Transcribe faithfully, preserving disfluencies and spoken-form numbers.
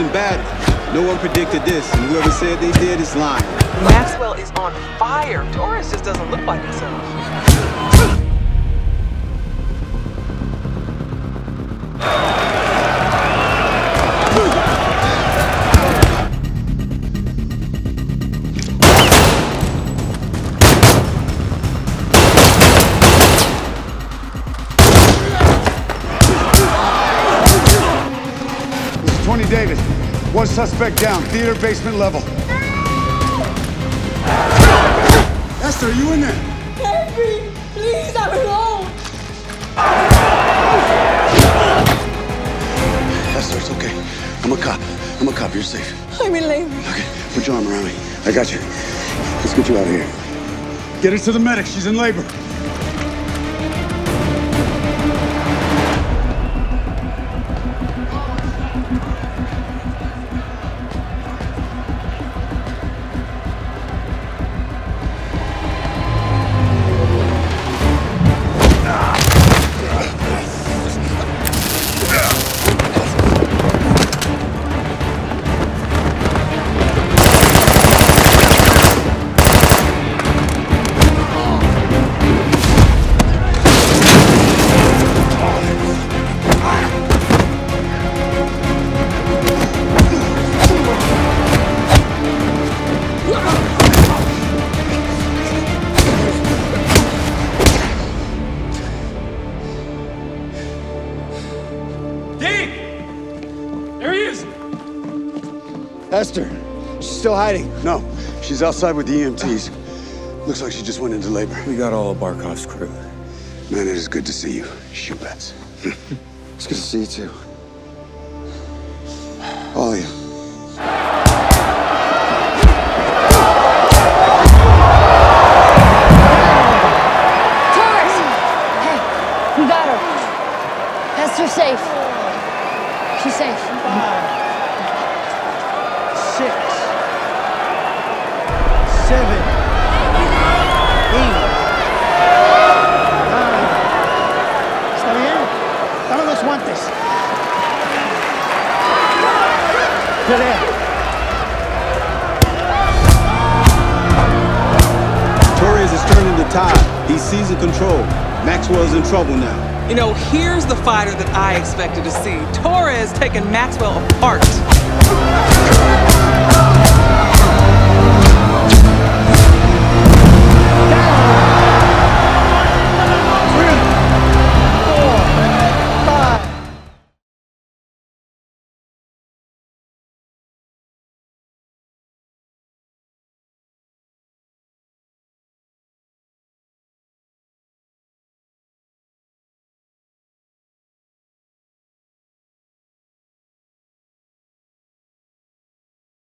losing badly. No one predicted this, and whoever said they did is lying. Maxwell is on fire. Torres just doesn't look like himself. David, one suspect down, theater basement level. Esther, are you in there? Henry, please, I'm alone. Esther, it's okay. I'm a cop. I'm a cop. You're safe. I'm in labor. Okay, put your arm around me. I got you. Let's get you out of here. Get her to the medic. She's in labor. Esther, she's still hiding. No, she's outside with the E M Ts. Looks like she just went into labor. We got all of Barkov's crew. Man, it is good to see you. Shoot bats. It's good to see you too. All of you. Torres! Hey, we got her. Esther's safe. She's safe. Mm-hmm. Six, seven, eight, nine. ¿Está bien? Dame los guantes. Torres is turning the tide. He's seizing control. Maxwell's in trouble now. You know, here's the fighter that I expected to see. Torres taking Maxwell apart. Oh,